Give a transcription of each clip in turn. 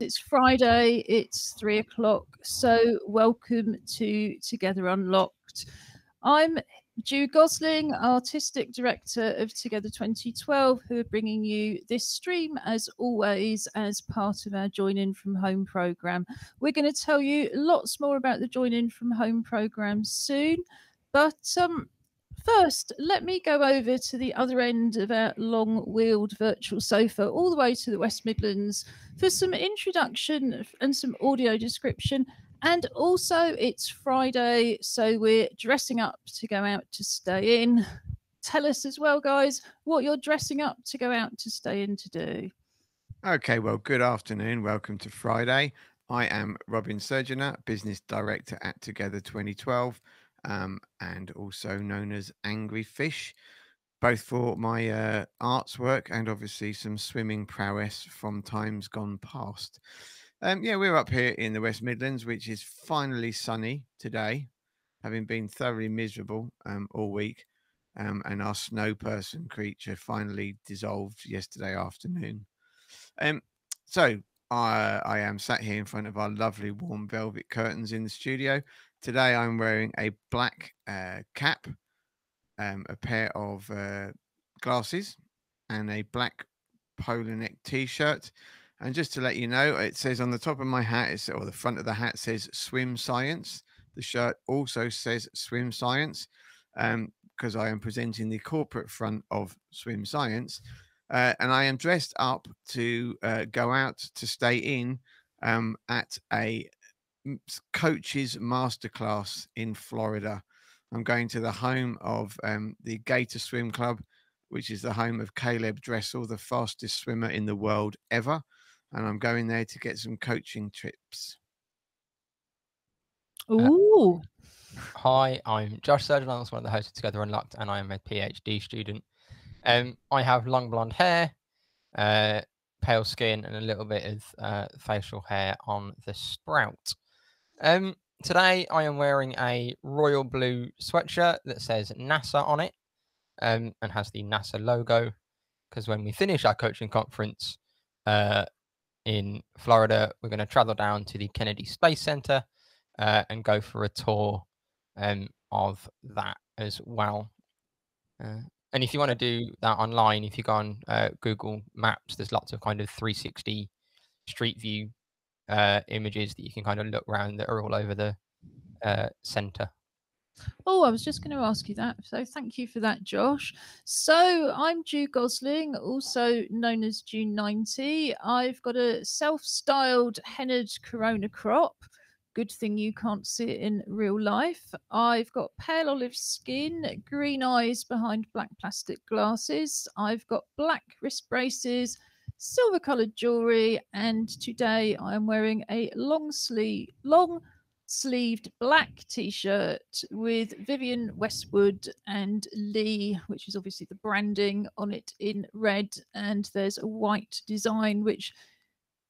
It's Friday, it's 3 o'clock, so welcome to Together Unlocked. I'm Ju Gosling, Artistic Director of Together 2012, who are bringing you this stream, as always, as part of our Join In From Home programme. We're going to tell you lots more about the Join In From Home programme soon, but first, let me go over to the other end of our long-wheeled virtual sofa, all the way to the West Midlands, for some introduction and some audio description. And also, it's Friday, so we're dressing up to go out to stay in. Tell us as well, guys, what you're dressing up to go out to stay in to do. Okay, well, good afternoon. Welcome to Friday. I am Robin Surgeoner, Business Director at Together 2012. And also known as Angry Fish, both for my arts work and obviously some swimming prowess from times gone past. Yeah, we're up here in the West Midlands, which is finally sunny today, having been thoroughly miserable all week, and our snow person creature finally dissolved yesterday afternoon. So I am sat here in front of our lovely warm velvet curtains in the studio. Today, I'm wearing a black cap, a pair of glasses, and a black polo neck T-shirt. And just to let you know, it says on the top of my hat, or the front of the hat says Swim Science. The shirt also says Swim Science, because I am presenting the corporate front of Swim Science. And I am dressed up to go out to stay in at a coaches masterclass in Florida. I'm going to the home of the Gator Swim Club, which is the home of Caleb Dressel, the fastest swimmer in the world ever. And I'm going there to get some coaching tips. Ooh. Hi, I'm Josh Surgeoner. I'm also one of the hosts of Together Unlocked, and I am a PhD student. I have long blonde hair, pale skin, and a little bit of facial hair on the sprout. Today I am wearing a royal blue sweatshirt that says NASA on it, and has the NASA logo, because when we finish our coaching conference in Florida, we're going to travel down to the Kennedy Space Center and go for a tour of that as well. And if you want to do that online, if you go on Google Maps, there's lots of kind of 360 street view images that you can kind of look around that are all over the center. Oh, I was just going to ask you that, so thank you for that, Josh. So I'm Ju Gosling, also known as Ju 90. I've got a self-styled hennaed corona crop. Good thing you can't see it in real life. I've got pale olive skin, green eyes behind black plastic glasses. I've got black wrist braces, silver coloured jewellery, and today I'm wearing a long sleeved black T-shirt with Vivienne Westwood and Lee, which is obviously the branding on it in red, and there's a white design, which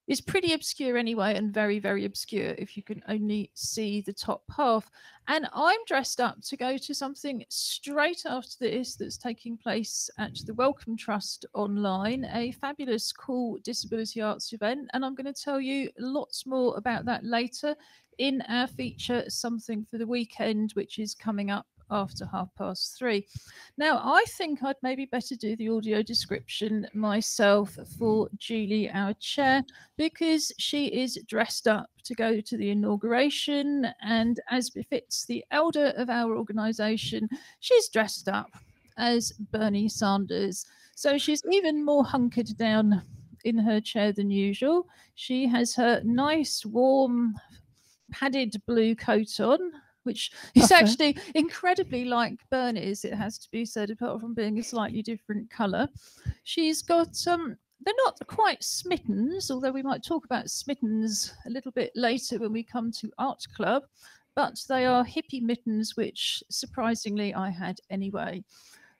is pretty obscure anyway, and very, very obscure if you can only see the top half. And I'm dressed up to go to something straight after this that's taking place at the Wellcome Trust online, a fabulous, cool disability arts event. And I'm going to tell you lots more about that later in our feature, Something for the Weekend, which is coming up after 3:30. Now, I think I'd maybe better do the audio description myself for Julie, our chair, because she is dressed up to go to the inauguration, and as befits the elder of our organisation, she's dressed up as Bernie Sanders. So she's even more hunkered down in her chair than usual. She has her nice, warm, padded blue coat on, which is actually incredibly like Bernie's, it has to be said, apart from being a slightly different colour. She's got, they're not quite smittens, although we might talk about smittens a little bit later when we come to Art Club, but they are hippie mittens, which surprisingly I had anyway.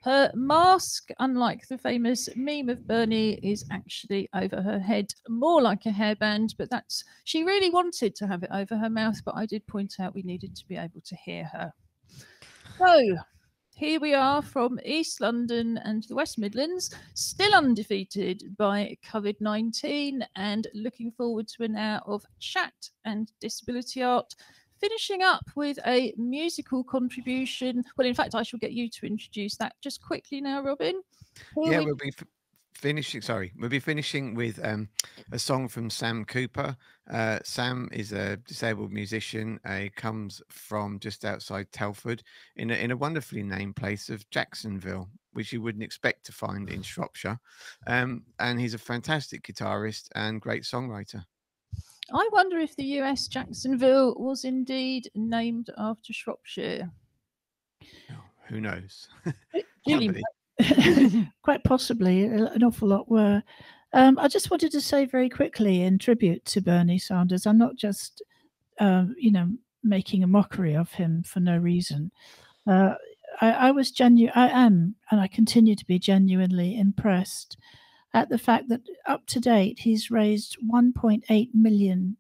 Her mask, unlike the famous meme of Bernie, is actually over her head, more like a hairband, but that's, she really wanted to have it over her mouth, but I did point out we needed to be able to hear her. So Here we are from East London and the West Midlands, still undefeated by COVID-19 and looking forward to an hour of chat and disability art, finishing up with a musical contribution. Well, in fact, I shall get you to introduce that just quickly now, Robin. Yeah, we'll be finishing, sorry, we'll be finishing with a song from Sam Cooper. Sam is a disabled musician. He comes from just outside Telford in a wonderfully named place of Jacksonville, which you wouldn't expect to find in Shropshire. And he's a fantastic guitarist and great songwriter. I wonder if the US Jacksonville was indeed named after Shropshire. Oh, who knows? Quite possibly, an awful lot were. I just wanted to say very quickly in tribute to Bernie Sanders, I'm not just, you know, making a mockery of him for no reason. I was genuine, I am, and I continue to be genuinely impressed at the fact that up to date he's raised $1.8 million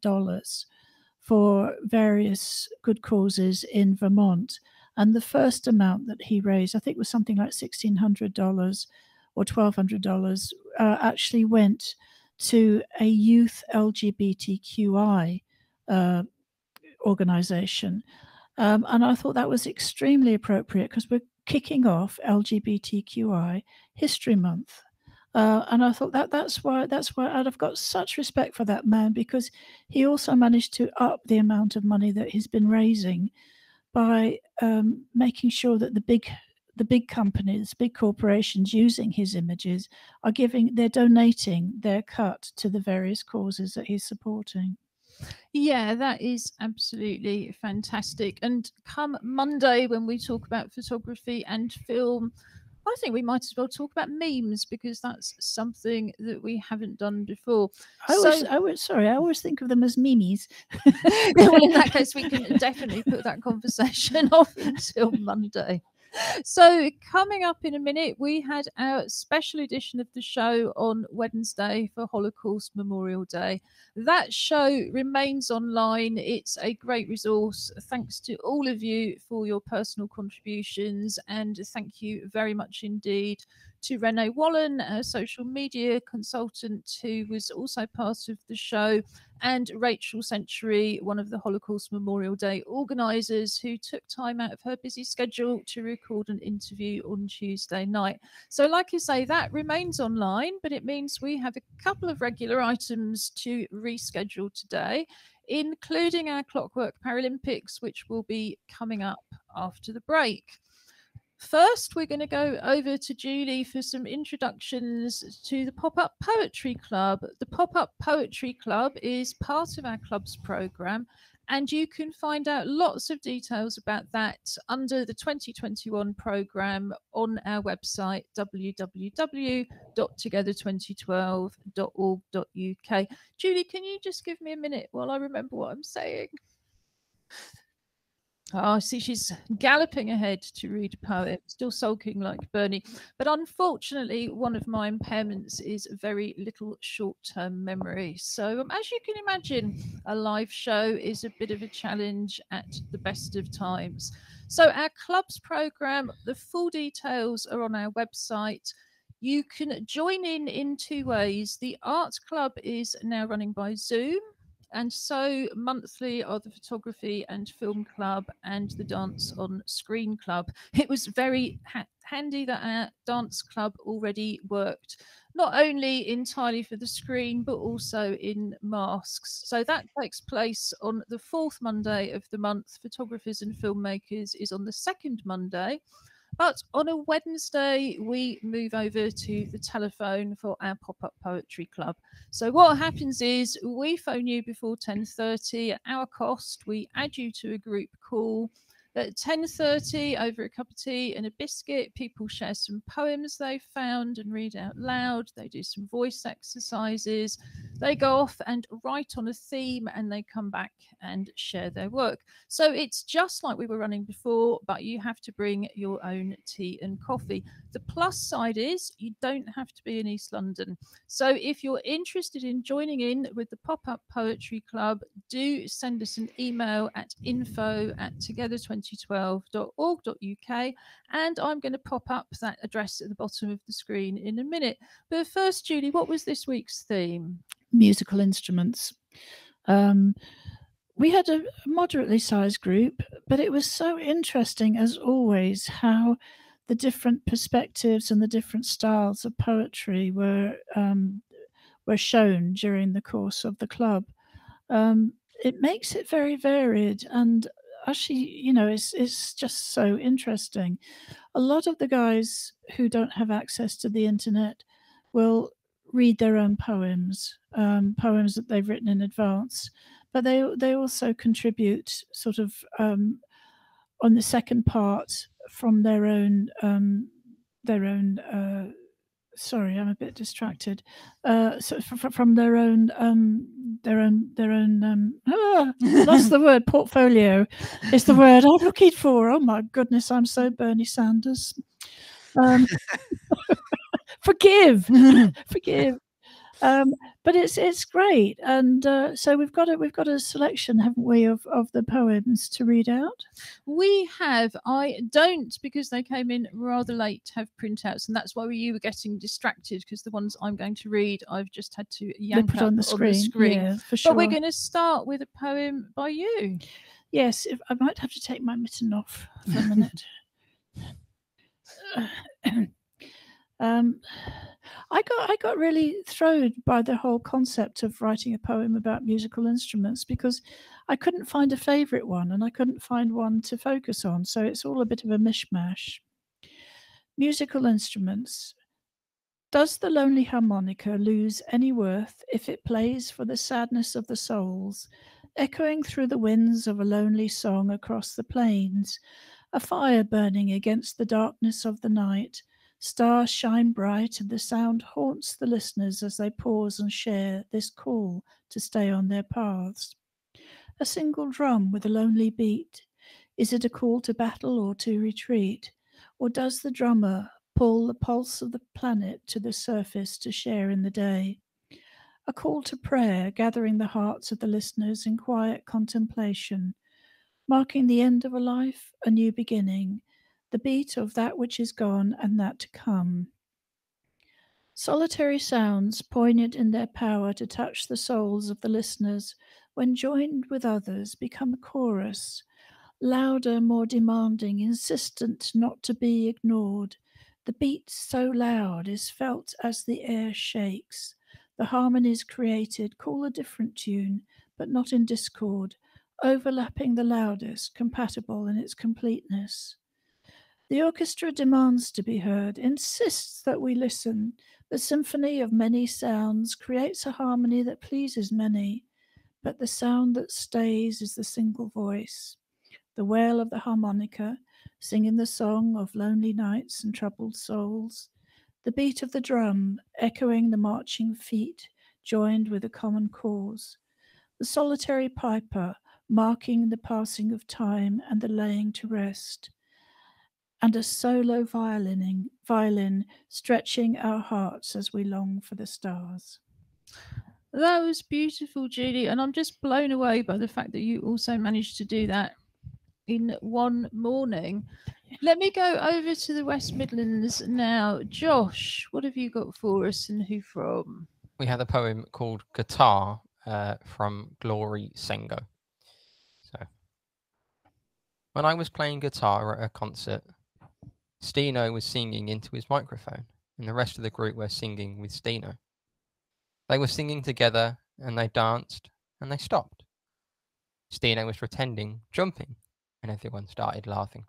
for various good causes in Vermont. And the first amount that he raised, I think, was something like $1,600 or $1,200, actually went to a youth LGBTQI organization. And I thought that was extremely appropriate because we're kicking off LGBTQI History Month. And I thought that that's why I've got such respect for that man, because he also managed to up the amount of money that he's been raising by making sure that the big companies, big corporations using his images are donating their cut to the various causes that he's supporting. Yeah, that is absolutely fantastic. And come Monday, when we talk about photography and film, I think we might as well talk about memes, because that's something that we haven't done before. I always think of them as memes. Well, in that case, we can definitely put that conversation off until Monday. So coming up in a minute, we had our special edition of the show on Wednesday for Holocaust Memorial Day. That show remains online. It's a great resource. Thanks to all of you for your personal contributions, and thank you very much indeed to Renee Wallen, a social media consultant who was also part of the show, and Rachel Century, one of the Holocaust Memorial Day organisers, who took time out of her busy schedule to record an interview on Tuesday night. So like you say, that remains online, but it means we have a couple of regular items to reschedule today, including our Clockwork Paralympics, which will be coming up after the break. First, we're going to go over to Julie for some introductions to the Pop-Up Poetry Club. The Pop-Up Poetry Club is part of our club's programme, and you can find out lots of details about that under the 2021 programme on our website, www.together2012.org.uk. Julie, can you just give me a minute while I remember what I'm saying? Oh, see, she's galloping ahead to read a poem, still sulking like Bernie. But unfortunately, one of my impairments is very little short-term memory. So as you can imagine, a live show is a bit of a challenge at the best of times. So our club's programme, the full details are on our website. You can join in two ways. The art club is now running by Zoom, and so monthly are the Photography and Film Club and the Dance on Screen Club. It was very handy that our dance club already worked, not only entirely for the screen, but also in masks. So that takes place on the fourth Monday of the month. Photographers and Filmmakers is on the second Monday. But on a Wednesday, we move over to the telephone for our Pop-Up Poetry Club. So what happens is we phone you before 10:30 at our cost. We add you to a group call. At 10:30, over a cup of tea and a biscuit, people share some poems they've found and read out loud. They do some voice exercises. They go off and write on a theme and they come back and share their work. So it's just like we were running before, but you have to bring your own tea and coffee. The plus side is you don't have to be in East London. So if you're interested in joining in with the Pop-Up Poetry Club, do send us an email at info@together2012.org.uk, and I'm going to pop up that address at the bottom of the screen in a minute. But first, Julie, what was this week's theme? Musical instruments. We had a moderately sized group, but it was so interesting, as always, how the different perspectives and the different styles of poetry were shown during the course of the club. It makes it very varied, and actually, you know, it's just so interesting. A lot of the guys who don't have access to the internet will read their own poems, poems that they've written in advance, but they also contribute sort of on the second part from their own portfolio is the word I'm looking for. Oh my goodness, I'm so Bernie Sanders. Forgive. But it's great, and so we've got a selection, haven't we, of the poems to read out? We have. I don't, because they came in rather late, have printouts, and that's why you were getting distracted, because the ones I'm going to read, I've just had to yank up on the screen. Yeah, for sure. But we're going to start with a poem by you. Yes, I might have to take my mitten off for a minute. I got really thrown by the whole concept of writing a poem about musical instruments, because I couldn't find a favourite one and I couldn't find one to focus on. So it's all a bit of a mishmash. Musical instruments. Does the lonely harmonica lose any worth if it plays for the sadness of the souls, echoing through the winds of a lonely song across the plains, a fire burning against the darkness of the night? Stars shine bright, and the sound haunts the listeners as they pause and share this call to stay on their paths. A single drum with a lonely beat. Is it a call to battle or to retreat? Or does the drummer pull the pulse of the planet to the surface to share in the day? A call to prayer, gathering the hearts of the listeners in quiet contemplation, marking the end of a life, a new beginning, the beat of that which is gone and that to come. Solitary sounds, poignant in their power to touch the souls of the listeners, when joined with others, become a chorus, louder, more demanding, insistent not to be ignored. The beat so loud is felt as the air shakes. The harmonies created call a different tune, but not in discord, overlapping the loudest, compatible in its completeness. The orchestra demands to be heard, insists that we listen. The symphony of many sounds creates a harmony that pleases many, but the sound that stays is the single voice, the wail of the harmonica, singing the song of lonely nights and troubled souls, the beat of the drum, echoing the marching feet, joined with a common cause, the solitary piper, marking the passing of time and the laying to rest, and a solo violin stretching our hearts as we long for the stars. That was beautiful, Julie, and I'm just blown away by the fact that you also managed to do that in one morning. Let me go over to the West Midlands now. Josh, what have you got for us, and who from? We had a poem called Guitar from Glory Sengo. So, when I was playing guitar at a concert, Stino was singing into his microphone, and the rest of the group were singing with Stino. They were singing together, and they danced, and they stopped. Stino was pretending, jumping, and everyone started laughing.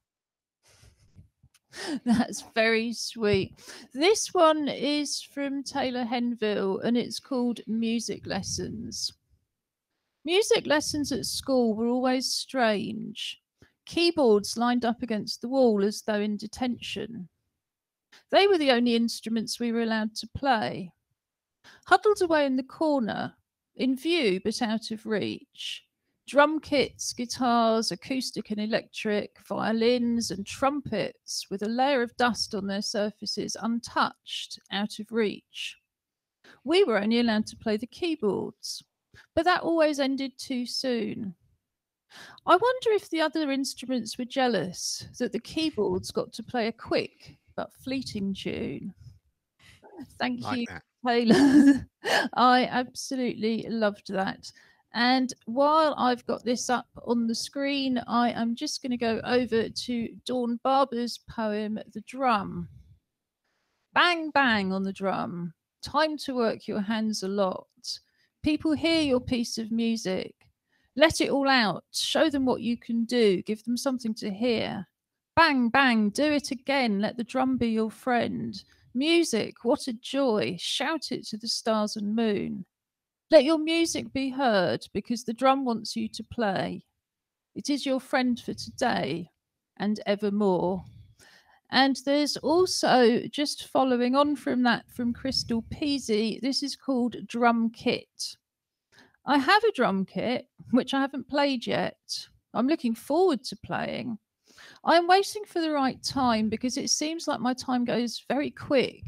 That's very sweet. This one is from Taylor Henville, and it's called Music Lessons. Music lessons at school were always strange. Keyboards lined up against the wall as though in detention. They were the only instruments we were allowed to play. Huddled away in the corner, in view but out of reach. Drum kits, guitars, acoustic and electric, violins and trumpets with a layer of dust on their surfaces untouched, out of reach. We were only allowed to play the keyboards, but that always ended too soon. I wonder if the other instruments were jealous that the keyboards got to play a quick but fleeting tune. Thank you, Taylor. I absolutely loved that. And while I've got this up on the screen, I am just going to go over to Dawn Barber's poem, The Drum. Bang, bang on the drum. Time to work your hands a lot. People hear your piece of music. Let it all out. Show them what you can do. Give them something to hear. Bang, bang, do it again. Let the drum be your friend. Music, what a joy. Shout it to the stars and moon. Let your music be heard because the drum wants you to play. It is your friend for today and evermore. And there's also, just following on from that, from Crystal Peasy, this is called Drum Kit. I have a drum kit, which I haven't played yet. I'm looking forward to playing. I'm waiting for the right time because it seems like my time goes very quick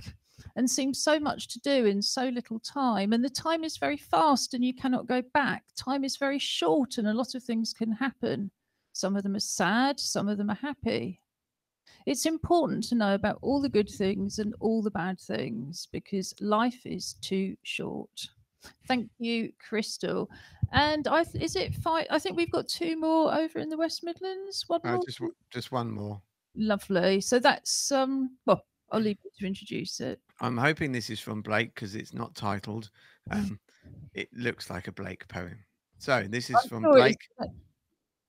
and seems so much to do in so little time. And the time is very fast and you cannot go back. Time is very short and a lot of things can happen. Some of them are sad, some of them are happy. It's important to know about all the good things and all the bad things because life is too short. Thank you, Crystal. And is it five? I think we've got two more over in the West Midlands. One more? Just one more. Lovely. So that's, well, I'll leave you to introduce it. I'm hoping this is from Blake because it's not titled. It looks like a Blake poem. So this is from Blake.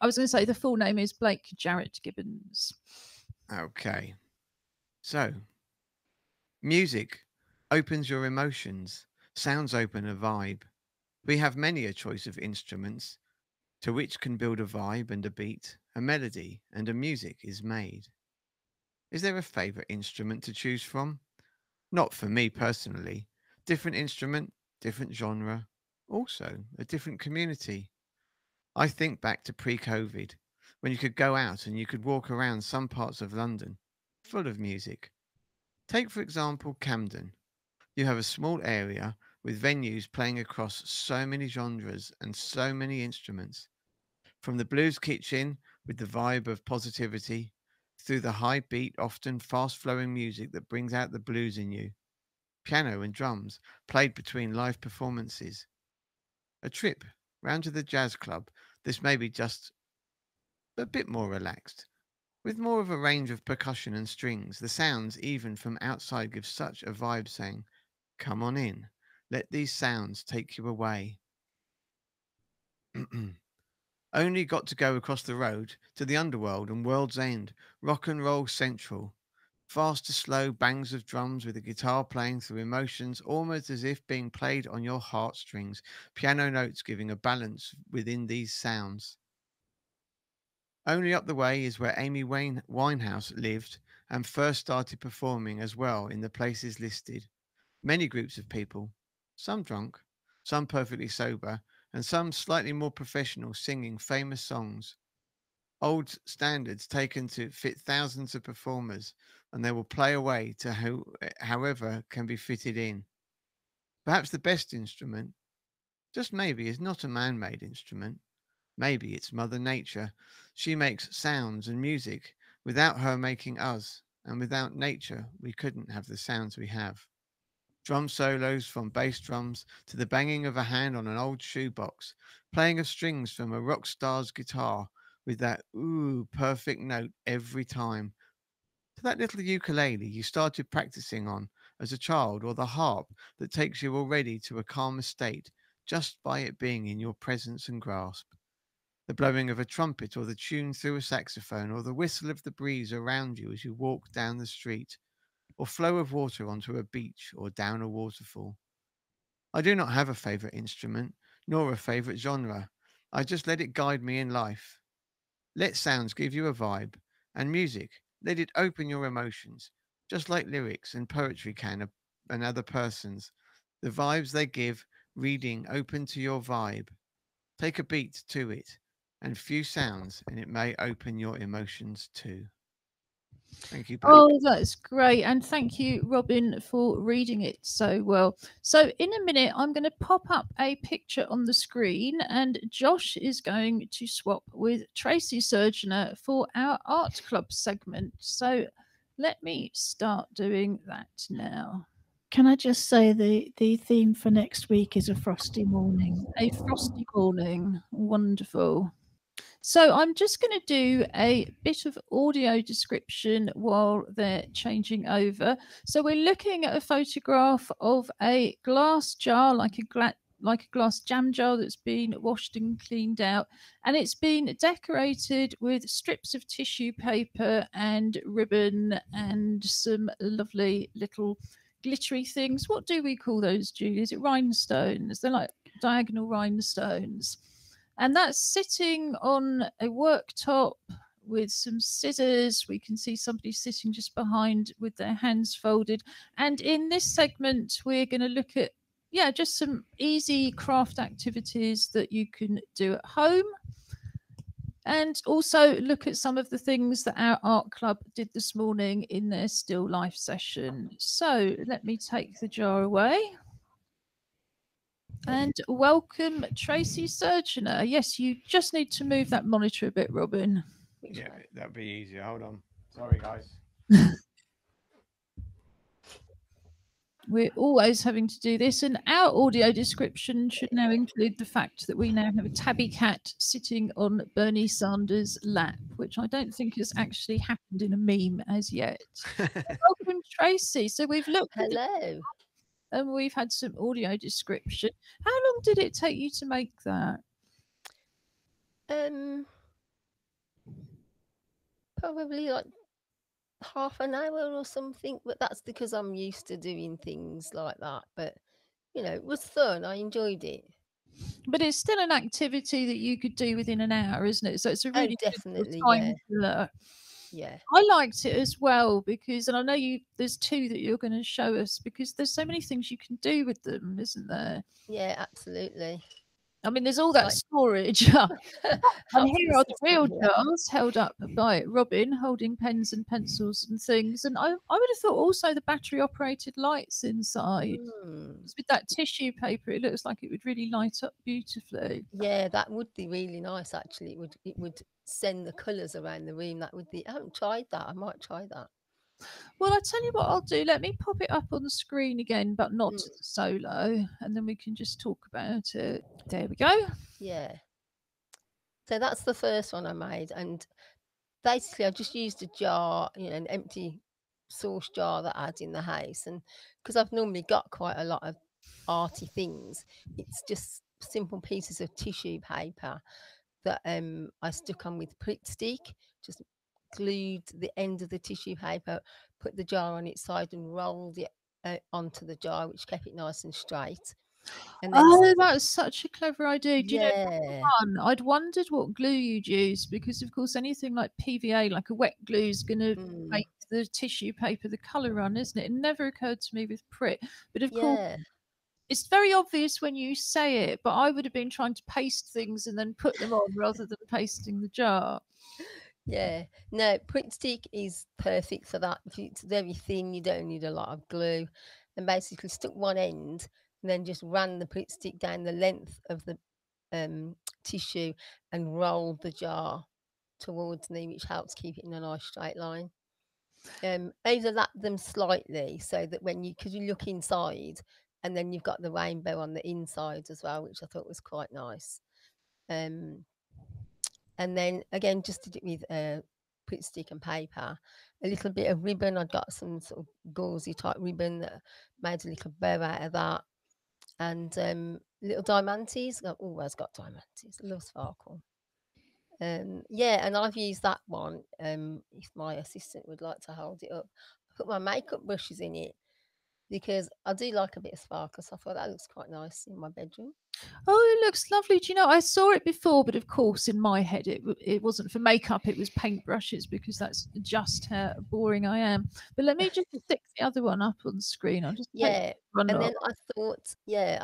I was going to say the full name is Blake Jarrett-Gibbons. Okay. So, music opens your emotions. Sounds open a vibe. We have many a choice of instruments to which can build a vibe and a beat, a melody and a music is made. Is there a favourite instrument to choose from? Not for me personally. Different instrument, different genre, also a different community. I think back to pre-COVID, when you could go out and you could walk around some parts of London, full of music. Take, for example, Camden. You have a small area with venues playing across so many genres and so many instruments. From the Blues Kitchen with the vibe of positivity, through the high beat, often fast flowing music that brings out the blues in you. Piano and drums played between live performances. A trip round to the jazz club. This may be just a bit more relaxed. With more of a range of percussion and strings, the sounds even from outside give such a vibe saying, come on in. Let these sounds take you away. Only got to go across the road to the underworld and World's End, rock and roll central. Fast to slow bangs of drums with a guitar playing through emotions, almost as if being played on your heartstrings, piano notes giving a balance within these sounds. Only up the way is where Amy Winehouse lived and first started performing as well in the places listed. Many groups of people, some drunk, some perfectly sober, and some slightly more professional singing famous songs. Old standards taken to fit thousands of performers, and they will play away to however can be fitted in. Perhaps the best instrument, just maybe, is not a man-made instrument. Maybe it's Mother Nature. She makes sounds and music. Without her making us, and without nature, we couldn't have the sounds we have. Drum solos from bass drums to the banging of a hand on an old shoebox, playing of strings from a rock star's guitar with that ooh perfect note every time, to that little ukulele you started practicing on as a child, or the harp that takes you already to a calmer state just by it being in your presence and grasp. The blowing of a trumpet or the tune through a saxophone or the whistle of the breeze around you as you walk down the street, or flow of water onto a beach or down a waterfall. I do not have a favourite instrument, nor a favourite genre. I just let it guide me in life. Let sounds give you a vibe, and music, let it open your emotions, just like lyrics and poetry can another person's. The vibes they give reading open to your vibe. Take a beat to it and few sounds, and it may open your emotions too. Thank you, Blake. Oh, that's great. And thank you, Robin, for reading it so well. So in a minute, I'm going to pop up a picture on the screen, and Josh is going to swap with Tracy Surgeoner for our Art Club segment. So let me start doing that now. Can I just say the theme for next week is a frosty morning. A frosty morning. Wonderful. So I'm just going to do a bit of audio description while they're changing over. So we're looking at a photograph of a glass jar, like a glass jam jar that's been washed and cleaned out. And it's been decorated with strips of tissue paper and ribbon and some lovely little glittery things. What do we call those, Julie? Is it rhinestones? They're like diagonal rhinestones. And that's sitting on a worktop with some scissors. We can see somebody sitting just behind with their hands folded. And in this segment, we're going to look at, yeah, just some easy craft activities that you can do at home. And also look at some of the things that our art club did this morning in their still life session. So let me take the jar away. And welcome, Tracy Surgeoner. Yes, you just need to move that monitor a bit, Robin. Yeah, that'd be easier. Hold on. Sorry, guys. We're always having to do this. And our audio description should now include the fact that we now have a tabby cat sitting on Bernie Sanders' lap, which I don't think has actually happened in a meme as yet. Welcome, Tracy. So we've looked. Hello. And we've had some audio description. How long did it take you to make that? Probably like half an hour or something, but that's because I'm used to doing things like that. But, you know, it was fun. I enjoyed it. But it's still an activity that you could do within an hour, isn't it? So it's a really good time to. Yeah, I liked it as well because, and I know you, there's two that you're going to show us because there's so many things you can do with them, isn't there? Yeah, absolutely. I mean, there's all that like storage. And here are the real jars held up by Robin holding pens and pencils and things. And I would have thought also the battery-operated lights inside. With that tissue paper, it looks like it would really light up beautifully. Yeah, that would be really nice, actually. It would send the colours around the room. That would be. I haven't tried that. I might try that. Well, I tell you what I'll do. Let me pop it up on the screen again, but not as a solo, and then we can just talk about it. There we go. Yeah. So that's the first one I made, and basically I just used a jar, you know, an empty sauce jar that I had in the house, and because I've normally got quite a lot of arty things, it's just simple pieces of tissue paper that I stuck on with prick stick, just glued the end of the tissue paper, put the jar on its side and rolled it onto the jar, which kept it nice and straight. And oh, that's such a clever idea. Do you know, I'd wondered what glue you'd use because, of course, anything like PVA, like a wet glue, is going to make the tissue paper the colour run, isn't it? It never occurred to me with prick. But, of course, it's very obvious when you say it, but I would have been trying to paste things and then put them on rather than pasting the jar. Yeah, no, prick stick is perfect for that. It's very thin, you don't need a lot of glue. And basically stuck one end and then just ran the prick stick down the length of the tissue and rolled the jar towards me, which helps keep it in a nice straight line. Overlap them slightly so that when you, because you look inside and then you've got the rainbow on the inside as well, which I thought was quite nice. And then again, just did it with prick stick and paper. A little bit of ribbon. I'd got some sort of gauzy type ribbon that made a little bow out of that. And little diamantes. I've always got diamantes. A little sparkle. Yeah, and I've used that one. If my assistant would like to hold it up, I put my makeup brushes in it. because I do like a bit of sparkle, so I thought that looks quite nice in my bedroom. Oh, it looks lovely. Do you know, I saw it before, but of course in my head it wasn't for makeup, it was paintbrushes, because that's just how boring I am. But let me just stick the other one up on the screen. I'll just then I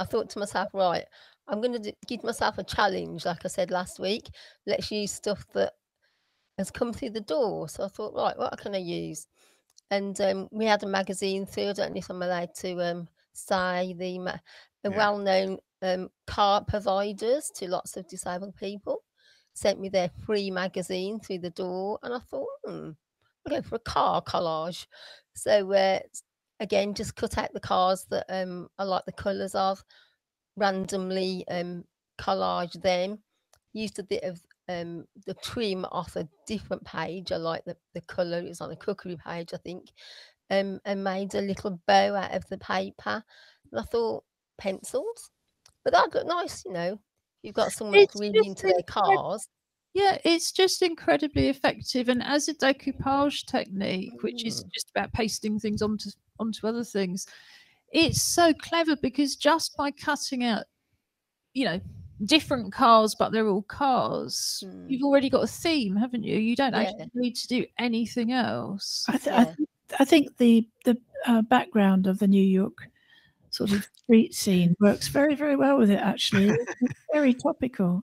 thought to myself, right, I'm going to give myself a challenge, like I said last week. Let's use stuff that has come through the door. So I thought, right, what can I use? And we had a magazine through. I don't know if I'm allowed to say the well-known car providers to lots of disabled people sent me their free magazine through the door, and I thought, I'll go for a car collage. So again, just cut out the cars that I like the colours of, randomly collage them, used a bit of the trim off a different page. I like the colour, it was on the cookery page, I think, and made a little bow out of the paper. And I thought, pencils, but that looked nice, you know. You've got someone really into their cars. Yeah, it's just incredibly effective, and as a decoupage technique, which is just about pasting things onto other things, it's so clever, because just by cutting out, you know, different cars, but they're all cars, you've already got a theme, haven't you? You don't actually need to do anything else. I think the background of the New York sort of street scene works very, very well with it, actually. It's very topical.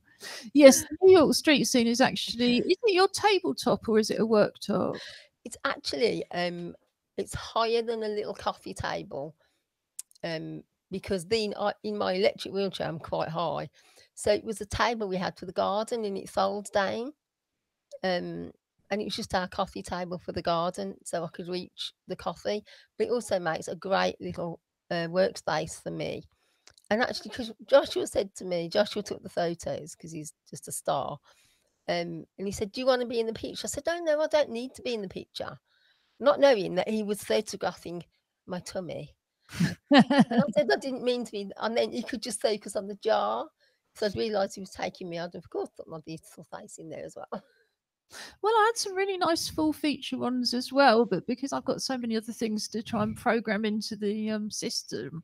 Yes, the New York street scene is actually, isn't it your tabletop or is it a worktop? It's actually, it's higher than a little coffee table, because then in my electric wheelchair, I'm quite high. So it was a table we had for the garden, and it folds down. And it was just our coffee table for the garden, so I could reach the coffee. But it also makes a great little workspace for me. And actually, because Joshua said to me, Joshua took the photos because he's just a star, and he said, do you want to be in the picture? I said, oh no, I don't need to be in the picture, not knowing that he was photographing my tummy. And I said, I didn't mean to be. And then he could just focus on the jar, so I'd realised he was taking me out, and of course put my beautiful face in there as well. Well, I had some really nice full feature ones as well, but because I've got so many other things to try and program into the system,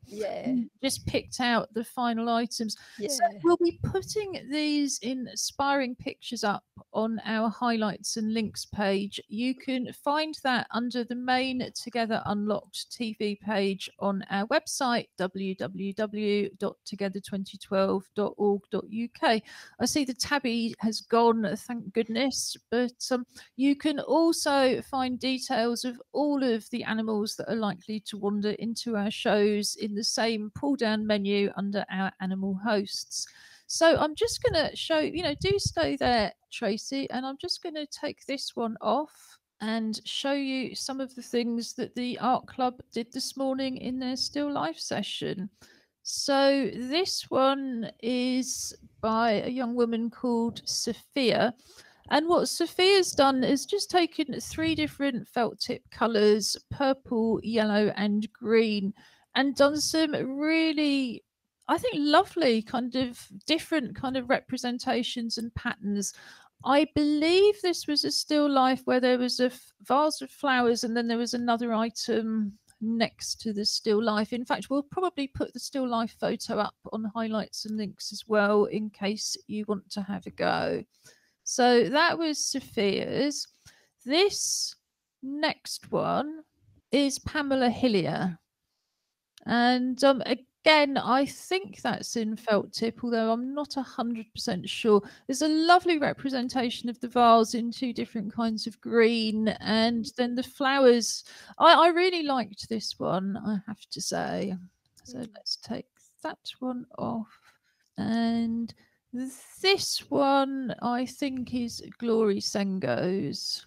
just picked out the final items. So we'll be putting these inspiring pictures up on our highlights and links page. You can find that under the main Together Unlocked TV page on our website, www.together2012.org.uk. I see the tabby has gone, thank goodness. But you can also find details of all of the animals that are likely to wander into our shows in the same pull-down menu under our animal hosts. So I'm just going to show, you know, do stay there, Tracy, and I'm just going to take this one off and show you some of the things that the art club did this morning in their still life session. So this one is by a young woman called Sophia. And what Sophia's done is just taken 3 different felt tip colours, purple, yellow and green, and done some really, I think, lovely kind of different kind of representations and patterns. I believe this was a still life where there was a vase of flowers, and then there was another item next to the still life. In fact, we'll probably put the still life photo up on highlights and links as well, in case you want to have a go. So that was Sophia's. This next one is Pamela Hillier. And again, I think that's in felt tip, although I'm not 100% sure. There's a lovely representation of the vase in 2 different kinds of green, and then the flowers. I really liked this one, I have to say. So let's take that one off. And this one, I think, is Glory Sengo's.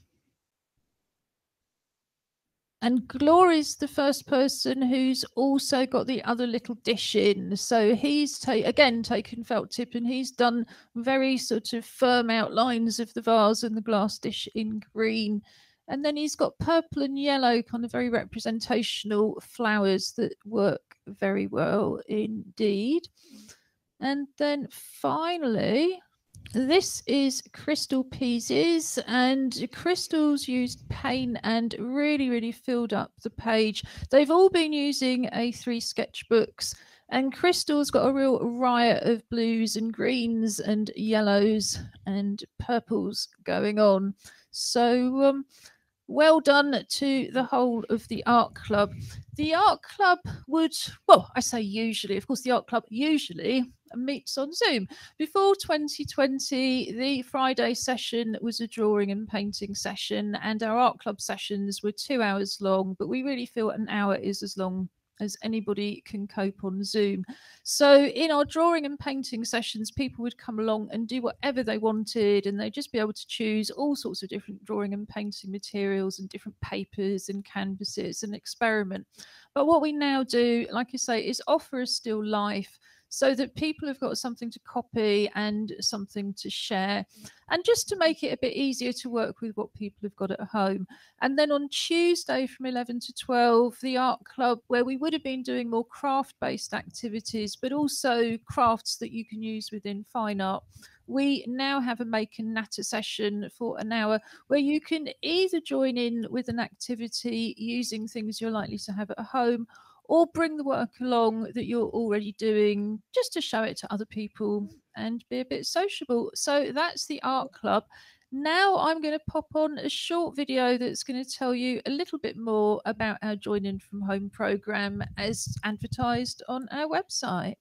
And Glory's the first person who's also got the other little dish in. So he's, taken felt tip, and he's done very sort of firm outlines of the vase and the glass dish in green. And then he's got purple and yellow, kind of very representational flowers that work very well indeed. And then finally, This is Crystal Pieces, and Crystal's used paint and really, really filled up the page. They've all been using A3 sketchbooks, and Crystal's got a real riot of blues and greens and yellows and purples going on. So well done to the whole of the art club. The art club would, well, I say usually, of course the art club usually meets on Zoom. Before 2020, the Friday session was a drawing and painting session, and our art club sessions were 2 hours long, but we really feel an hour is as long as anybody can cope on Zoom. So in our drawing and painting sessions, people would come along and do whatever they wanted, and they'd just be able to choose all sorts of different drawing and painting materials and different papers and canvases and experiment. But what we now do, like you say, is offer a still life so that people have got something to copy and something to share, and just to make it a bit easier to work with what people have got at home. And then on Tuesday from 11 to 12, the art club, where we would have been doing more craft-based activities, but also crafts that you can use within fine art, we now have a make and natter session for an hour where you can either join in with an activity using things you're likely to have at home, or bring the work along that you're already doing just to show it to other people and be a bit sociable. So that's the art club. Now I'm going to pop on a short video that's going to tell you a little bit more about our Join In From Home programme as advertised on our website.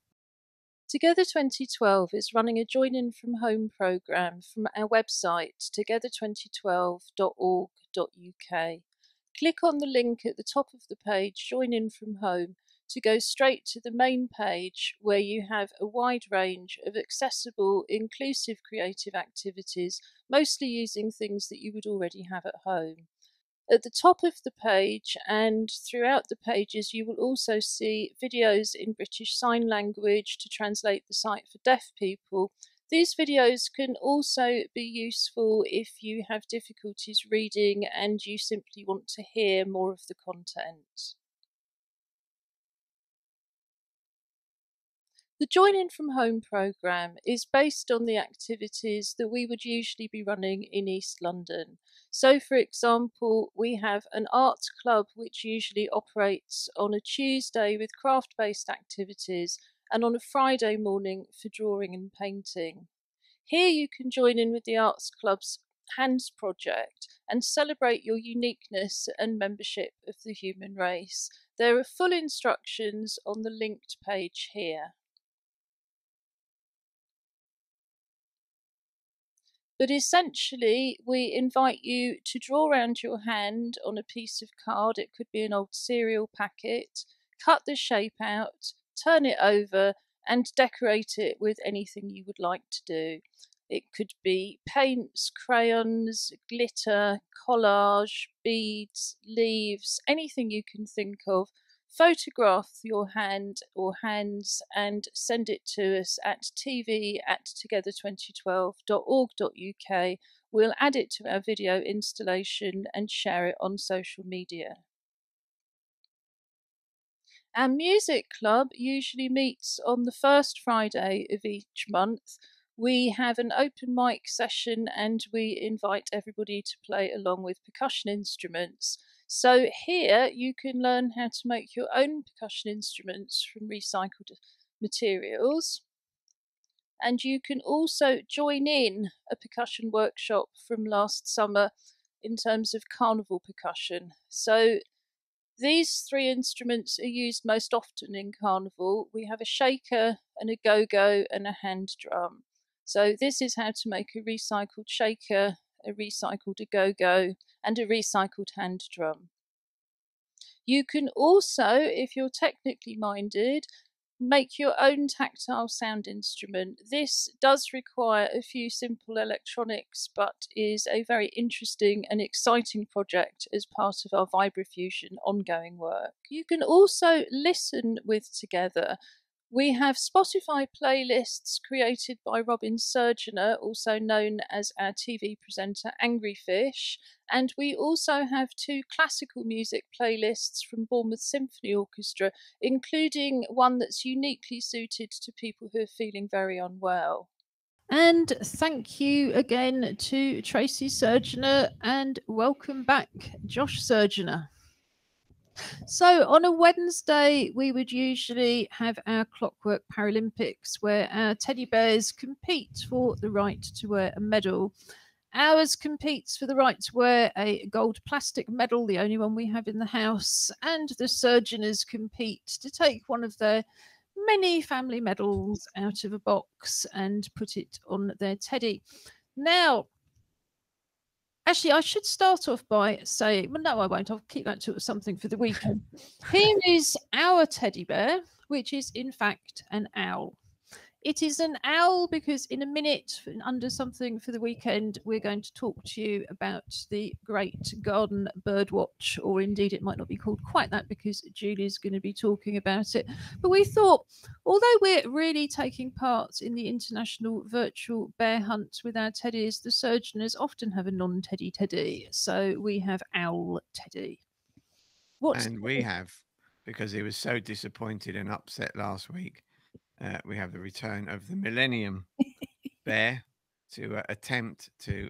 Together 2012 is running a Join In From Home programme from our website together2012.org.uk. Click on the link at the top of the page, Join In From Home, to go straight to the main page where you have a wide range of accessible, inclusive creative activities, mostly using things that you would already have at home. At the top of the page and throughout the pages, you will also see videos in British Sign Language to translate the site for deaf people. These videos can also be useful if you have difficulties reading and you simply want to hear more of the content. The Join In From Home programme is based on the activities that we would usually be running in East London. So, for example, we have an art club which usually operates on a Tuesday with craft-based activities, and on a Friday morning for drawing and painting. Here you can join in with the Arts Club's Hands Project and celebrate your uniqueness and membership of the human race. There are full instructions on the linked page here. But essentially, we invite you to draw around your hand on a piece of card. It could be an old cereal packet. Cut the shape out, turn it over and decorate it with anything you would like to do. It could be paints, crayons, glitter, collage, beads, leaves, anything you can think of. Photograph your hand or hands and send it to us at tv@together2012.org.uk. We'll add it to our video installation and share it on social media. Our music club usually meets on the first Friday of each month. We have an open mic session and we invite everybody to play along with percussion instruments. So here you can learn how to make your own percussion instruments from recycled materials. And you can also join in a percussion workshop from last summer in terms of carnival percussion. So these three instruments are used most often in carnival. We have a shaker and a go-go and a hand drum. So this is how to make a recycled shaker, a recycled go-go and a recycled hand drum. You can also, if you're technically minded, make your own tactile sound instrument. This does require a few simple electronics, but is a very interesting and exciting project as part of our Vibrafusion ongoing work. You can also listen with Together. We have Spotify playlists created by Robin Surgeoner, also known as our TV presenter Angry Fish, and we also have two classical music playlists from Bournemouth Symphony Orchestra, including one that's uniquely suited to people who are feeling very unwell. And thank you again to Tracy Surgeoner, and welcome back, Josh Surgeoner. So on a Wednesday, we would usually have our Clockwork Paralympics, where our teddy bears compete for the right to wear a medal. Ours competes for the right to wear a gold plastic medal, the only one we have in the house, and the Surgeoners compete to take one of their many family medals out of a box and put it on their teddy. Now, actually, I should start off by saying, well, no, I won't. I'll keep that to something for the weekend. Here is our teddy bear, which is, in fact, an owl. It is an owl because in a minute, under something for the weekend, we're going to talk to you about the Great Garden Birdwatch, or indeed it might not be called quite that because Julie's going to be talking about it. But we thought, although we're really taking part in the international virtual bear hunt with our teddies, the Surgeoners often have a non-teddy teddy. So we have owl teddy. And we have, because he was so disappointed and upset last week, we have the return of the Millennium Bear to attempt to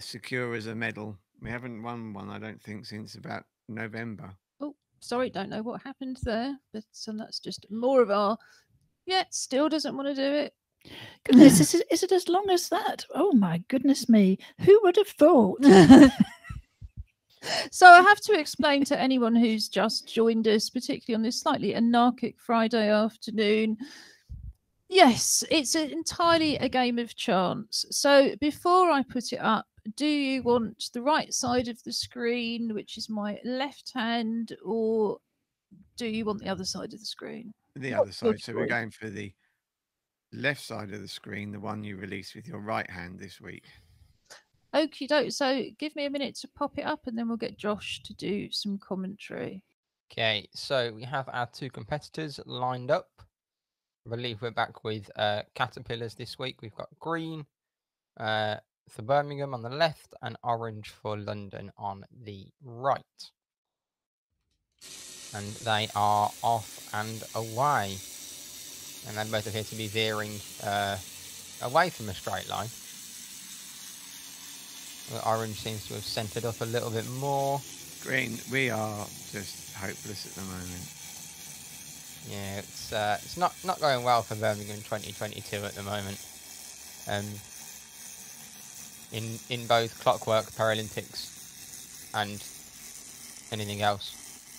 secure us a medal. We haven't won one, I don't think, since about November. Oh, sorry, don't know what happened there. But that's just more of our, still doesn't want to do it. Goodness, is it as long as that? Oh, my goodness me. Who would have thought? So I have to explain to anyone who's just joined us, particularly on this slightly anarchic Friday afternoon, yes, it's entirely a game of chance. So before I put it up, do you want the right side of the screen, which is my left hand, or do you want the other side of the screen? The other side. So we're going for the left side of the screen, the one you release with your right hand this week. Okie doke. So give me a minute to pop it up and then we'll get Josh to do some commentary. Okay, so we have our two competitors lined up. I believe we're back with caterpillars this week. We've got green for Birmingham on the left and orange for London on the right. And they are off and away. And they both appear to be veering away from a straight line. The orange seems to have centered up a little bit more. Green, we are just hopeless at the moment. Yeah, it's not going well for Birmingham 2022 at the moment. In both Clockwork Paralympics and anything else,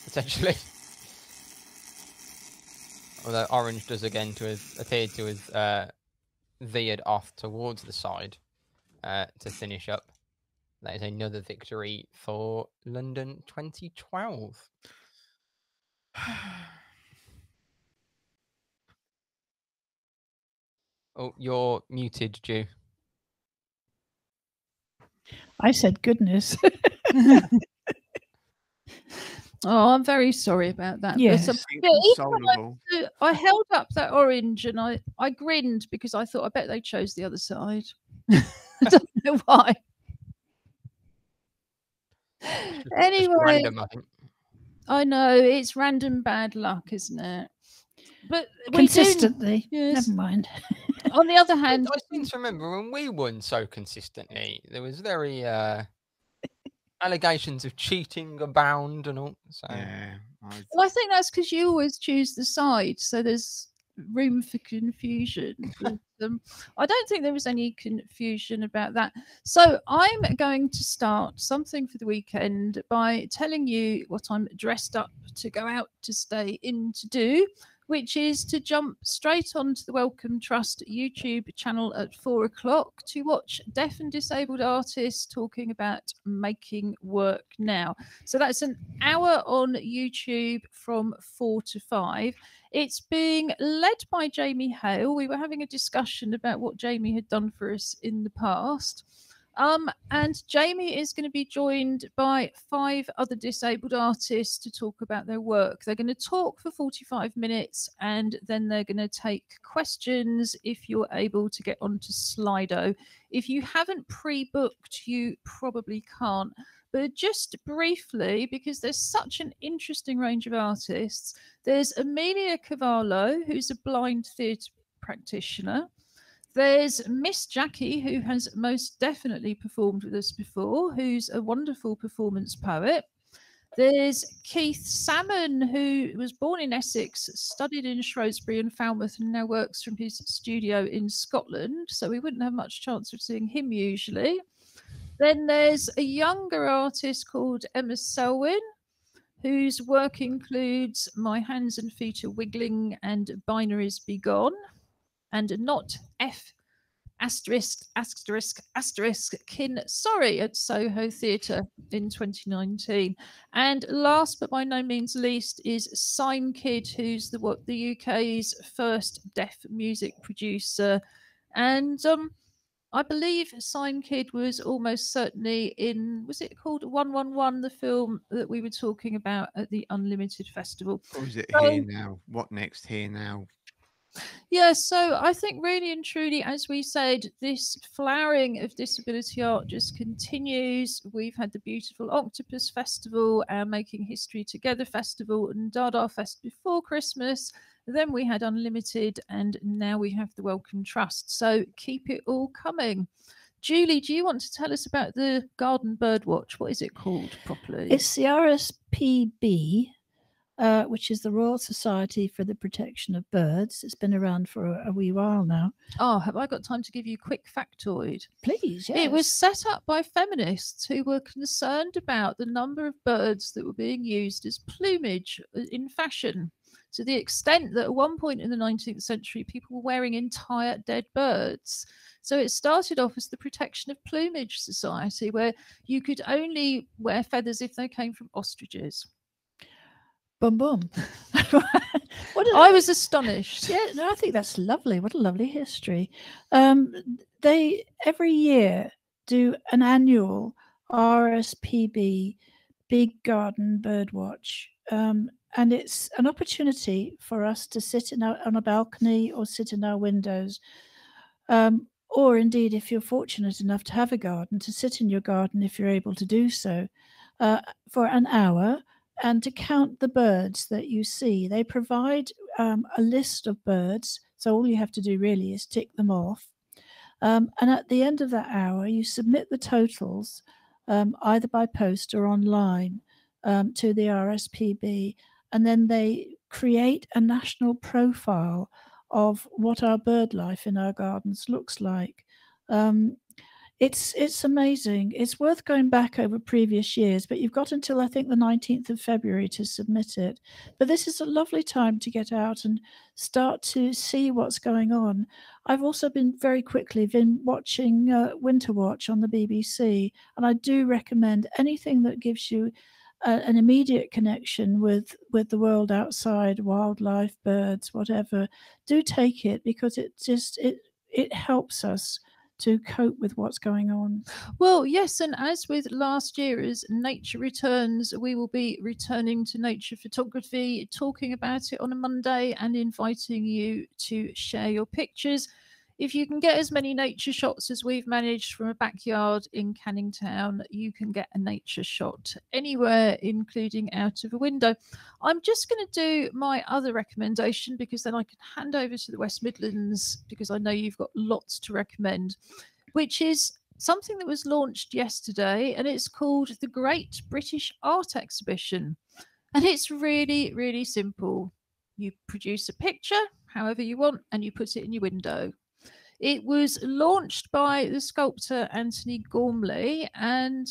potentially. Although orange does again to have appeared to have veered off towards the side to finish up. That is another victory for London 2012. Oh, you're muted, Ju. I said goodness. Oh, I'm very sorry about that. Yes. I held up that orange and I grinned because I thought, I bet they chose the other side. I don't know why. Anyway, random, I know it's random bad luck, isn't it? But consistently, yes. Never mind. On the other hand, I seem to remember when we won so consistently, there was very allegations of cheating abound and all. So, yeah, well, I think that's because you always choose the side, so there's room for confusion. I don't think there was any confusion about that. So I'm going to start something for the weekend by telling you what I'm dressed up to go out to stay in to do, which is to jump straight onto the Wellcome Trust YouTube channel at 4 o'clock to watch deaf and disabled artists talking about making work now. So that's an hour on YouTube from 4 to 5. It's being led by Jamie Hale. We were having a discussion about what Jamie had done for us in the past. And Jamie is going to be joined by 5 other disabled artists to talk about their work. They're going to talk for 45 minutes and then they're going to take questions if you're able to get onto Slido. If you haven't pre-booked, you probably can't. But just briefly, because there's such an interesting range of artists, there's Amelia Cavallo, who's a blind theatre practitioner. There's Miss Jackie, who has most definitely performed with us before, who's a wonderful performance poet. There's Keith Salmon, who was born in Essex, studied in Shrewsbury and Falmouth, and now works from his studio in Scotland. So we wouldn't have much chance of seeing him usually. Then there's a younger artist called Emma Selwyn, whose work includes My Hands and Feet Are Wiggling and Binaries Be Gone, and Not F asterisk asterisk asterisk kin sorry at Soho Theatre in 2019. And last but by no means least is Sign Kid, who's the UK's first deaf music producer. And I believe Sign Kid was almost certainly in, was it called 111, the film that we were talking about at the Unlimited Festival? Or is it Here Now? What Next, Here Now? Yeah, so I think really and truly, as we said, this flowering of disability art just continues. We've had the beautiful Octopus Festival, our Making History Together Festival, and Dada Fest before Christmas. Then we had Unlimited, and now we have the Wellcome Trust. So keep it all coming. Julie, do you want to tell us about the Garden Birdwatch? What is it called properly? It's the RSPB. Which is the Royal Society for the Protection of Birds. It's been around for a wee while now. Oh, have I got time to give you a quick factoid? Please, yes. It was set up by feminists who were concerned about the number of birds that were being used as plumage in fashion, to the extent that at one point in the 19th century, people were wearing entire dead birds. So it started off as the Protection of Plumage Society, where you could only wear feathers if they came from ostriches. Boom, boom. I was astonished. Yeah, no, I think that's lovely. What a lovely history. They every year do an annual RSPB Big Garden Birdwatch. And it's an opportunity for us to sit in on a balcony or sit in our windows. Or indeed, if you're fortunate enough to have a garden, to sit in your garden if you're able to do so for an hour, and to count the birds that you see. They provide a list of birds, so all you have to do really is tick them off. And at the end of that hour, you submit the totals, either by post or online, to the RSPB, and then they create a national profile of what our bird life in our gardens looks like. It's amazing. It's worth going back over previous years, but you've got until I think the 19th of February to submit it. But this is a lovely time to get out and start to see what's going on. I've also very quickly been watching Winter Watch on the BBC, and I do recommend anything that gives you an immediate connection with the world outside, wildlife, birds, whatever. Do take it, because it helps us to cope with what's going on. Well, yes, and as with last year, as nature returns, we will be returning to nature photography, talking about it on a Monday and inviting you to share your pictures. If you can get as many nature shots as we've managed from a backyard in Canning Town, you can get a nature shot anywhere, including out of a window. I'm just going to do my other recommendation, because then I can hand over to the West Midlands, because I know you've got lots to recommend, which is something that was launched yesterday, and it's called the Great British Art Exhibition. And it's really, really simple. You produce a picture, however you want, and you put it in your window. It was launched by the sculptor Anthony Gormley, and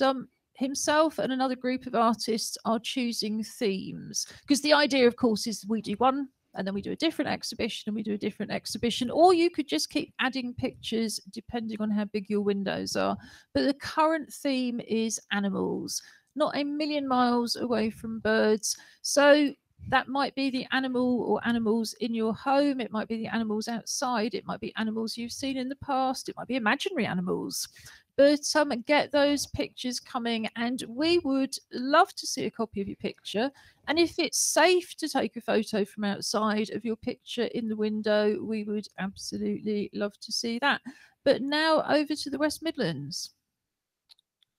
himself and another group of artists are choosing themes, because the idea, of course, is we do one and then we do a different exhibition and we do a different exhibition, or you could just keep adding pictures depending on how big your windows are. But the current theme is animals, not a million miles away from birds. So that might be the animal or animals in your home. It might be the animals outside. It might be animals you've seen in the past. It might be imaginary animals. But get those pictures coming, and we would love to see a copy of your picture. And if it's safe to take a photo from outside of your picture in the window, we would absolutely love to see that. But now over to the West Midlands.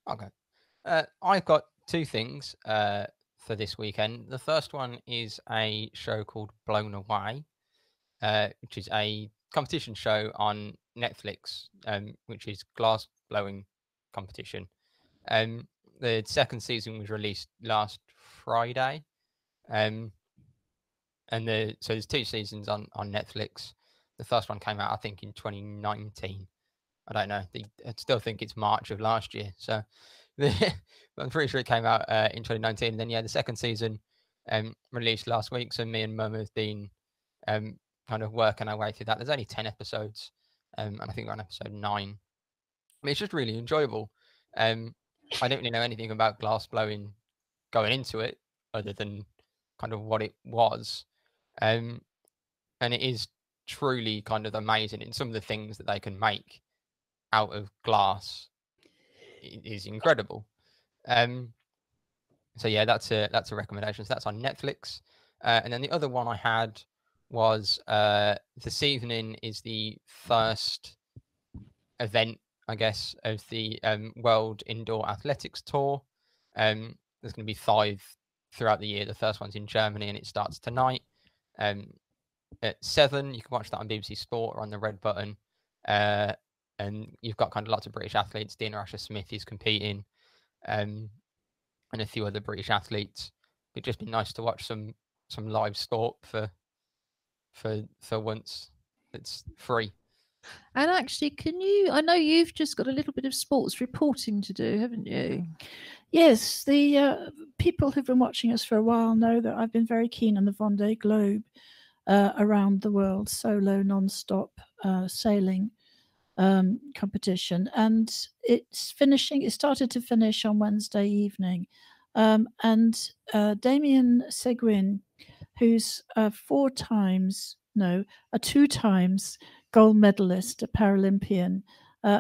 Okay. I've got two things for this weekend. The first one is a show called Blown Away, which is a competition show on Netflix, which is glass blowing competition. The second season was released last Friday, and so there's two seasons on Netflix. The first one came out, I think, in 2019. I don't know. I still think it's March of last year. So I'm pretty sure it came out in 2019. And then, yeah, the second season released last week. So me and Mum have been kind of working our way through that. There's only 10 episodes, and I think we're on episode 9. I mean, it's just really enjoyable. I didn't really know anything about glass blowing going into it, other than kind of what it was. And it is truly kind of amazing. And some of the things that they can make out of glass is incredible. So yeah, that's a recommendation. So that's on Netflix. And then the other one I had was this evening is the first event, I guess, of the World Indoor Athletics Tour. There's going to be 5 throughout the year. The first one's in Germany, and it starts tonight at 7. You can watch that on BBC Sport or on the red button. And you've got kind of lots of British athletes. Dean Asher-Smith is competing, and a few other British athletes. It'd just be nice to watch some live sport for once. It's free. And actually, can you? I know you've just got a little bit of sports reporting to do, haven't you? Yes. The people who've been watching us for a while know that I've been very keen on the Vendée Globe around the world, solo, non-stop sailing competition, and it's finishing. It started to finish on Wednesday evening, and Damien Seguin, who's a 2 times gold medalist, a Paralympian,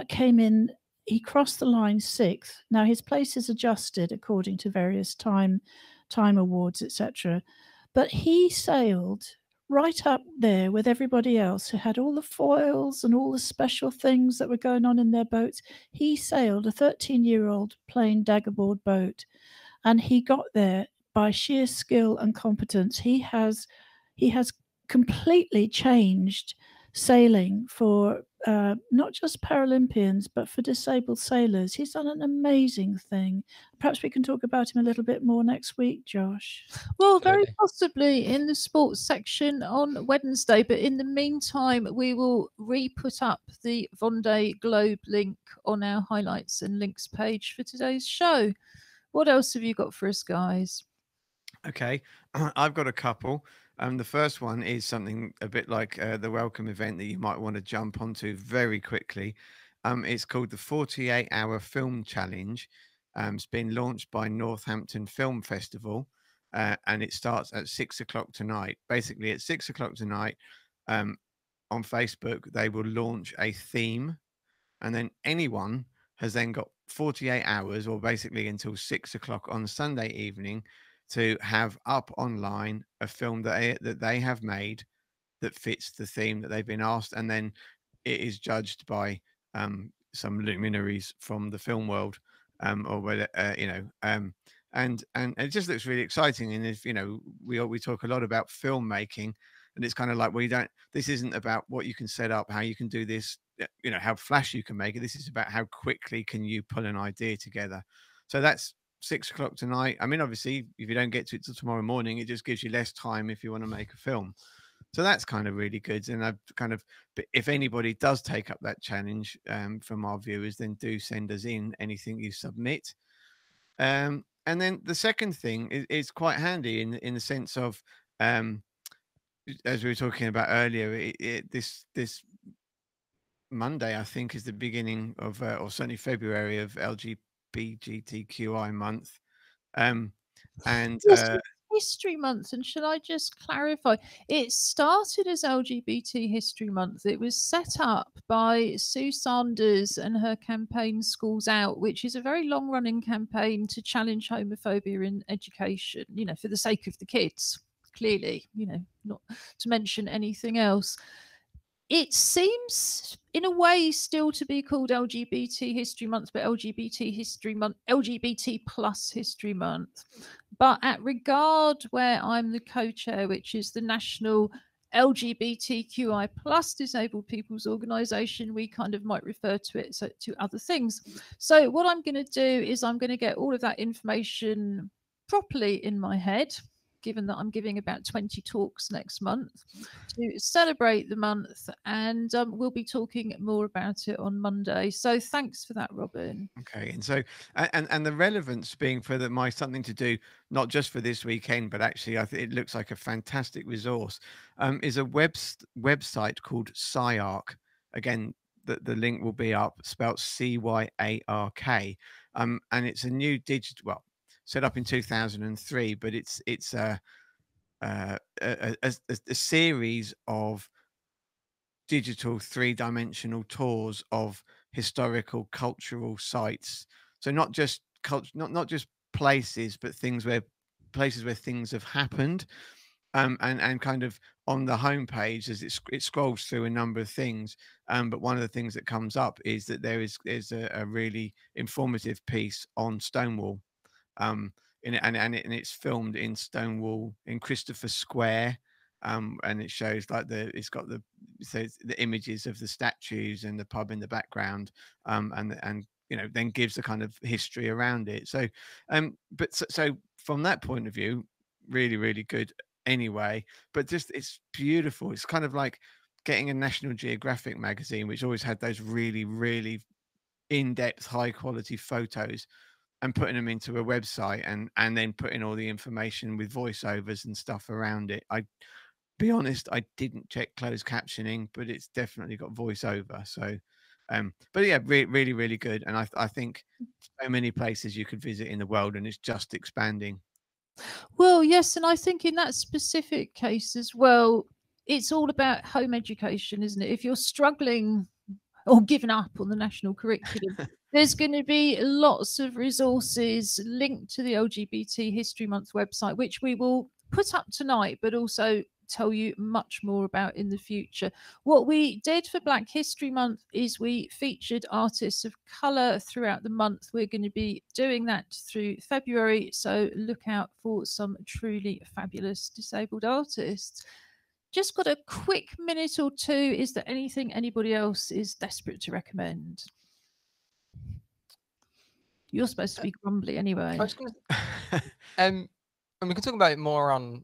came in. He crossed the line 6th. Now his place is adjusted according to various time awards, etc. But he sailed right up there with everybody else who had all the foils and all the special things that were going on in their boats. He sailed a 13-year-old plain daggerboard boat, and he got there by sheer skill and competence. He has completely changed sailing for not just Paralympians, but for disabled sailors. He's done an amazing thing. Perhaps we can talk about him a little bit more next week, Josh. Well, very possibly in the sports section on Wednesday. But in the meantime, we will re-put up the Vendée Globe link on our highlights and links page for today's show. What else have you got for us, guys? Okay, I've got a couple. The first one is something a bit like the Wellcome event that you might want to jump onto very quickly. It's called the 48-Hour Film Challenge. It's been launched by Northampton Film Festival, and it starts at 6 o'clock tonight. Basically, at 6 o'clock tonight, on Facebook, they will launch a theme, and then anyone has then got 48 hours, or basically until 6 o'clock on Sunday evening, to have up online a film that they have made that fits the theme that they've been asked, and then it is judged by some luminaries from the film world, or whether and it just looks really exciting. And if we talk a lot about filmmaking, and it's kind of like, well, this isn't about what you can set up, how you can do this, how flashy you can make it. This is about how quickly can you pull an idea together. So that's 6 o'clock tonight. I mean, obviously, if you don't get to it till tomorrow morning, it just gives you less time if you want to make a film. So that's kind of really good. And if anybody does take up that challenge from our viewers, then do send us in anything you submit. And then the second thing is quite handy in the sense of, as we were talking about earlier, this Monday, I think, is the beginning of, or certainly February, of LGBTQI month, and History Month. And should I just clarify, it started as LGBT History Month. It was set up by Sue Sanders and her campaign Schools Out, which is a very long-running campaign to challenge homophobia in education, for the sake of the kids, clearly, not to mention anything else. It seems in a way still to be called LGBT History Month, but LGBT plus History Month. But at Regard, where I'm the co-chair, which is the National LGBTQI plus disabled people's organization, we kind of might refer to it to other things. So what I'm going to do is I'm going to get all of that information properly in my head, given that I'm giving about 20 talks next month to celebrate the month, and we'll be talking more about it on Monday. So thanks for that, Robin. Okay, and so and the relevance being for the, my something to do, not just for this weekend, but actually I think it looks like a fantastic resource, is a website called SciArc. Again, the link will be up, spelled C-Y-A-R-K, and it's a new digital, well, set up in 2003, but it's a series of digital three-dimensional tours of historical cultural sites. So not just not just places, but places where things have happened, and kind of on the homepage as it scrolls through a number of things. But one of the things that comes up is that there is a really informative piece on Stonewall. And it's filmed in Stonewall, in Christopher Square, and it shows like the images of the statues and the pub in the background, and you know, then gives the kind of history around it. So so from that point of view, really, really good anyway. But just, it's beautiful. It's kind of like getting a National Geographic magazine, which always had those really, really in-depth, high-quality photos, and putting them into a website and then putting all the information with voiceovers and stuff around it. I be honest, I didn't check closed captioning, but it's definitely got voiceover. So, but yeah, really, really good. And I think so many places you could visit in the world, and it's just expanding. Well, yes. And I think in that specific case as well, it's all about home education, isn't it? If you're struggling or given up on the national curriculum, there's going to be lots of resources linked to the LGBT History Month website, which we will put up tonight, but also tell you much more about in the future. What we did for Black History Month is we featured artists of colour throughout the month. We're going to be doing that through February, so look out for some truly fabulous disabled artists. Just got a quick minute or two. Is there anything anybody else is desperate to recommend? You're supposed to be grumbly anyway. And we can talk about it more on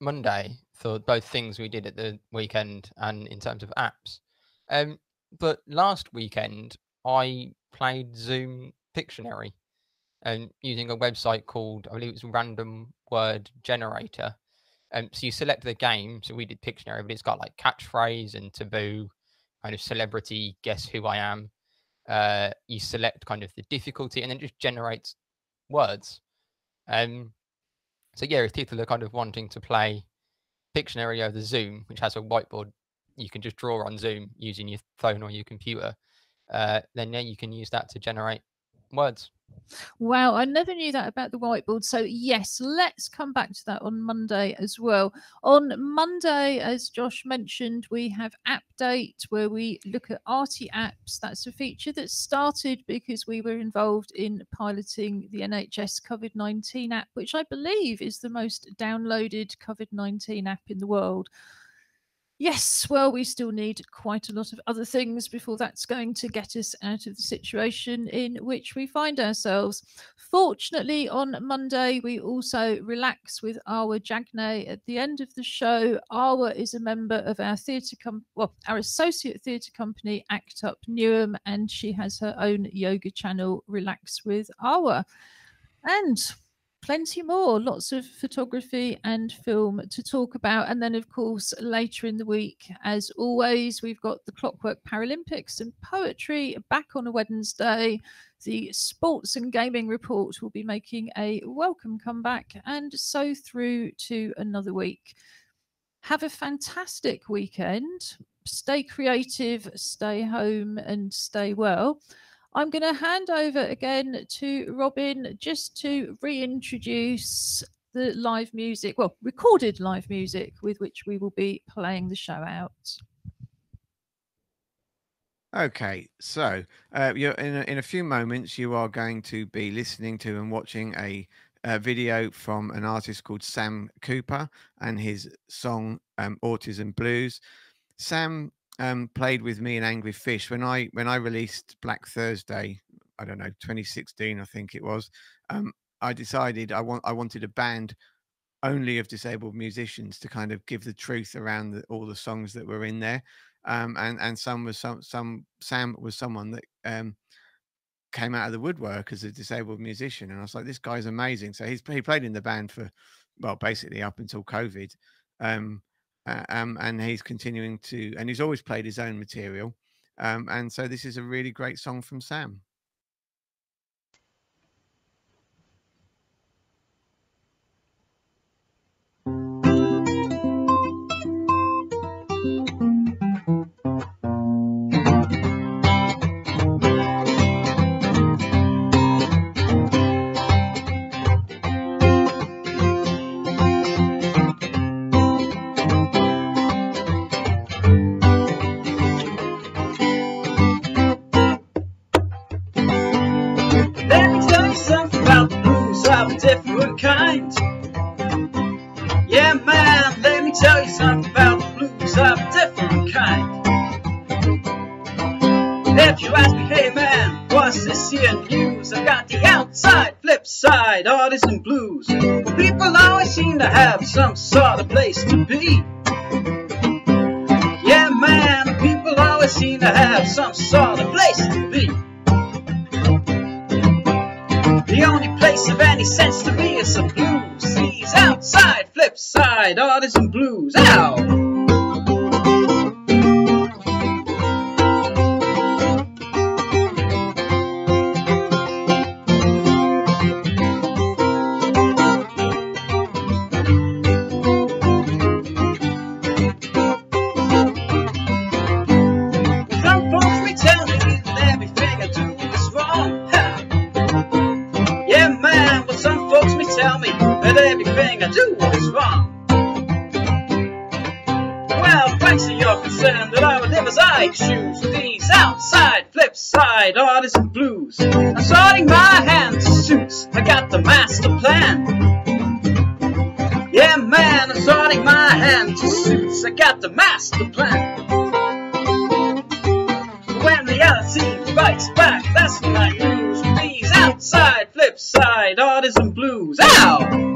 Monday for both things we did at the weekend and in terms of apps. But last weekend, I played Zoom Pictionary using a website called, I believe it's Random Word Generator. So you select the game. So we did Pictionary, but it's got like catchphrase and taboo, kind of celebrity, guess who I am. You select kind of the difficulty, and then it just generates words. So yeah, if people are kind of wanting to play Pictionary over Zoom, which has a whiteboard, you can just draw on Zoom using your phone or your computer. Then yeah, you can use that to generate words. Wow, I never knew that about the whiteboard. So yes, let's come back to that on Monday as well. On Monday, as Josh mentioned, we have App Date, where we look at arty apps. That's a feature that started because we were involved in piloting the NHS COVID-19 app, which I believe is the most downloaded COVID-19 app in the world. Yes, well, we still need quite a lot of other things before that's going to get us out of the situation in which we find ourselves. Fortunately, on Monday, we also relax with Awa Jagnay at the end of the show. Awa is a member of our our associate theatre company, Act Up Newham, and she has her own yoga channel, Relax with Awa. And plenty more, lots of photography and film to talk about. And then, of course, later in the week, as always, we've got the Clockwork Paralympics and poetry back on a Wednesday. The Sports and Gaming Report will be making a welcome comeback, and so through to another week. Have a fantastic weekend. Stay creative, stay home, and stay well. I'm going to hand over again to Robin just to reintroduce the live music, well, recorded live music with which we will be playing the show out. Okay, so you're in a few moments you are going to be listening to and watching a video from an artist called Sam Cooper and his song Autism Blues. Sam played with me in Angry Fish when I released Black Thursday, I don't know, 2016 I think it was. I decided I wanted a band only of disabled musicians to kind of give the truth around all the songs that were in there. Sam was someone that came out of the woodwork as a disabled musician, and I was like, this guy's amazing. So he played in the band for, well, basically up until COVID, and he's continuing to, and he's always played his own material, and so this is a really great song from Sam. Autism blues. People always seem to have some sort of place to be. Yeah, man, people always seem to have some sort of place to be. The only place of any sense to me is some blues. These outside, flip side, autism blues. Ow! Autism blues. I'm sorting my hands to suits. I got the master plan. Yeah, man, I'm sorting my hands to suits. I got the master plan. When reality bites back, that's when I use these outside, flip side, autism blues. Ow!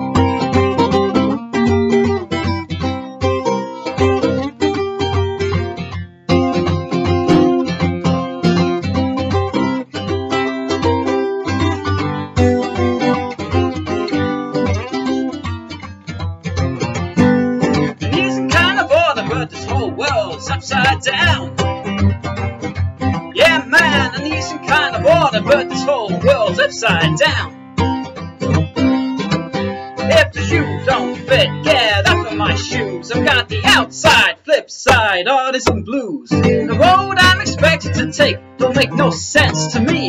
Upside down. If the shoes don't fit, get up in my shoes. I've got the outside, flip side, autism blues. The road I'm expected to take don't make no sense to me.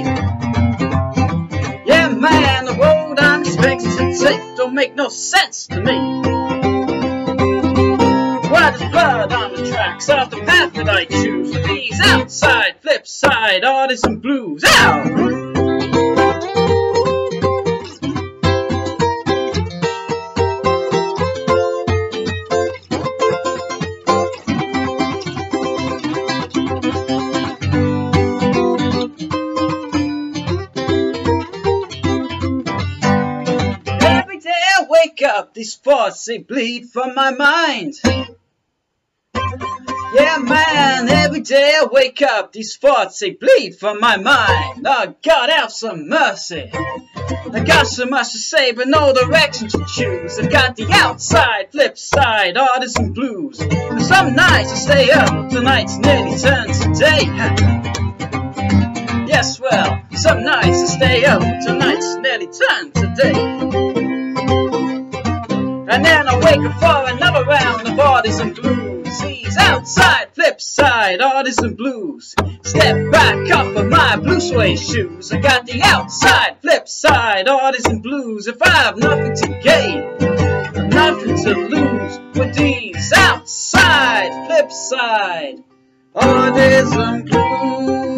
Yeah, man, the road I'm expected to take don't make no sense to me. Why there's blood on the tracks of the path that I choose? With these outside, flip side, autism blues. Ow! These thoughts, they bleed from my mind. Yeah, man, every day I wake up, these thoughts, they bleed from my mind. Oh, God, have some mercy. I got so much to say, but no direction to choose. I've got the outside, flip side, autism blues. And some nights I stay up, tonight's nearly turned to day. Yes, well, some nights I stay up, tonight's nearly turned to day. And then I wake up for another round of autism blues. He's outside, flip side, autism blues. Step back off of my blue suede shoes. I got the outside, flip side, autism blues. If I have nothing to gain, nothing to lose, with these outside, flip side, autism blues.